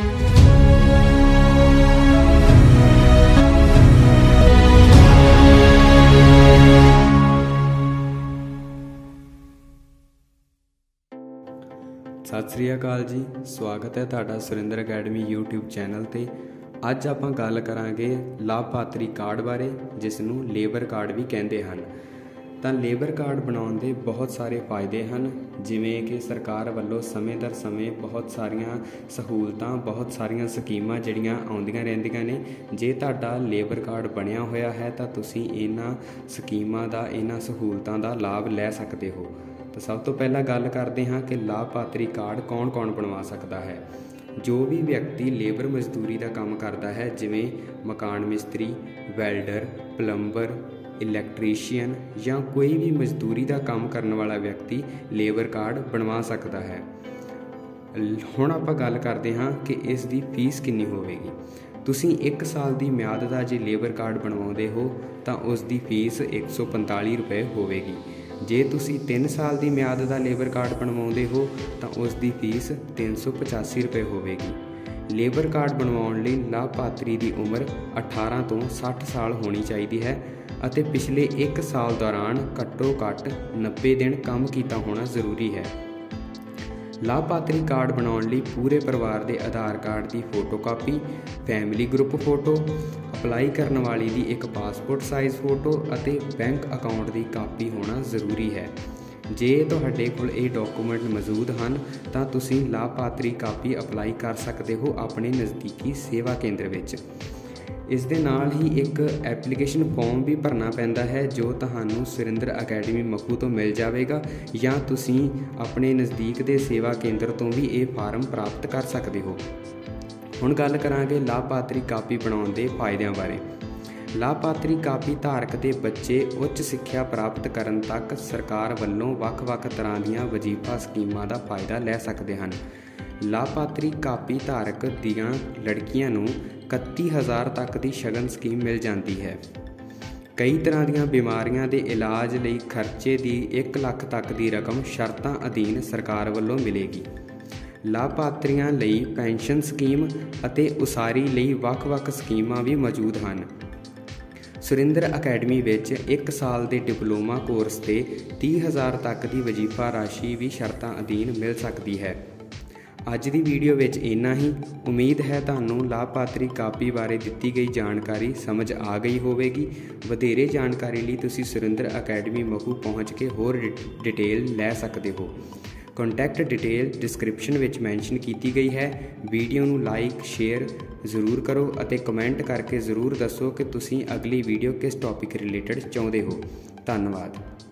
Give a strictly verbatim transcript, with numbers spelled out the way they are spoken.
ਸਤਿ ਸ੍ਰੀ ਅਕਾਲ ਜੀ, ਸਵਾਗਤ ਹੈ ਤੁਹਾਡਾ ਸੁਰਿੰਦਰ ਅਕੈਡਮੀ YouTube ਚੈਨਲ ਤੇ। ਅੱਜ ਆਪਾਂ ਗੱਲ ਕਰਾਂਗੇ ਲਾਭਪਾਤਰੀ ਕਾਰਡ ਬਾਰੇ, ਜਿਸ ਨੂੰ ਲੇਬਰ ਕਾਰਡ ਵੀ ਕਹਿੰਦੇ ਹਨ। ਤਾਂ ਲੇਬਰ ਕਾਰਡ ਬਣਾਉਣ ਦੇ ਬਹੁਤ ਸਾਰੇ ਫਾਇਦੇ ਹਨ, ਜਿਵੇਂ ਕਿ ਸਰਕਾਰ ਵੱਲੋਂ ਸਮੇਂ ਦਰ ਸਮੇਂ ਬਹੁਤ ਸਾਰੀਆਂ ਸਹੂਲਤਾਂ, ਬਹੁਤ ਸਾਰੀਆਂ ਸਕੀਮਾਂ ਜਿਹੜੀਆਂ ਆਉਂਦੀਆਂ ਰਹਿੰਦੀਆਂ ਨੇ। ਜੇ ਤੁਹਾਡਾ ਲੇਬਰ ਕਾਰਡ ਬਣਿਆ ਹੋਇਆ ਹੈ ਤਾਂ ਤੁਸੀਂ ਇਹਨਾਂ ਸਕੀਮਾਂ ਦਾ, ਇਹਨਾਂ ਸਹੂਲਤਾਂ ਦਾ ਲਾਭ ਲੈ ਸਕਦੇ ਹੋ। तो सब तो पहला गल करते हाँ कि लाभपातरी कार्ड कौन कौन बनवा सकता है। जो भी व्यक्ति लेबर मजदूरी का काम करता है, जिमें मकान मिस्त्री, वैल्डर, प्लंबर, इलैक्ट्रीशियन या कोई भी मजदूरी का काम करने वाला व्यक्ति लेबर कार्ड बनवा सकता है। हुण आपां गल करते हाँ कि इस दी फीस कितनी होगी। तुसीं एक साल की म्याद का जे लेबर कार्ड बनवाते हो तो उसकी फीस एक सौ पंताली रुपये होगी। जे तुसी तीन साल की म्याद का लेबर कार्ड बनवाते हो तो उसकी फीस तीन सौ पचासी रुपये होगी। लेबर कार्ड बनवाने लई लाभपात्री की उम्र अठारह तो साठ साल होनी चाहिए है और पिछले एक साल दौरान घट्टो घट्ट नब्बे दिन काम किया होना जरूरी है। लाभपात्री कार्ड बनाने लई पूरे परिवार के आधार कार्ड की photocopy, family group photo, apply करने वाली की एक पासपोर्ट साइज़ फोटो और बैंक अकाउंट की कापी होना जरूरी है। जे तुहाडे कोल ये डॉकूमेंट मौजूद हैं तो तुसीं लाभपात्री कापी अप्लाई कर सकते हो अपने नज़दीकी सेवा केंद्र विच। इस दे नाल ही एक एप्लीकेशन फॉर्म भी भरना पैंदा है, जो तुहानू सुरेंद्र अकेडमी मखू तो मिल जाएगा या तुसीं अपने नज़दीक के सेवा केंद्र तो भी ये फार्म प्राप्त कर सकते हो। हुण गल करांगे लाभपातरी कापी बनाउण दे फायदियां बारे। लाभपातरी कापी धारक के बच्चे उच्च सिक्ख्या प्राप्त करन तक सरकार वल्लों वख-वख तरह दीआं वजीफा स्कीमां दा फायदा लै सकदे हन। लाभपातरी कापी धारक दीआं लड़कियां नूं इकती हज़ार तक की शगन स्कीम मिल जाती है। कई तरह दीआं बीमारियां दे इलाज लई खर्चे की एक लख तक की रकम शर्तां अधीन सरकार वल्लों मिलेगी। लाभपात्रियां लई पेंशन स्कीम अते उसारी लई वख-वख स्कीमां भी मौजूद हैं। सुरेंद्र अकेडमी विच एक साल के डिप्लोमा कोर्स ते तीह हज़ार तक की वजीफा राशि भी शर्तां अधीन मिल सकती है। अज की वीडियो में इन्ना ही। उम्मीद है तुहानू लाभपातरी कापी बारे दिती गई जानकारी समझ आ गई होगी। वधेरे जानकारी लिए तुसी सुरेंद्र अकेडमी मखू पहुँच के होर डिटेल लै सकते हो। कॉन्टैक्ट डिटेल डिस्क्रिप्शन में मैनशन की गई है। वीडियो नू लाइक शेयर जरूर करो और कमेंट करके जरूर दसो कि तुसी अगली वीडियो किस टॉपिक रिलेटेड चाहते हो। धन्यवाद।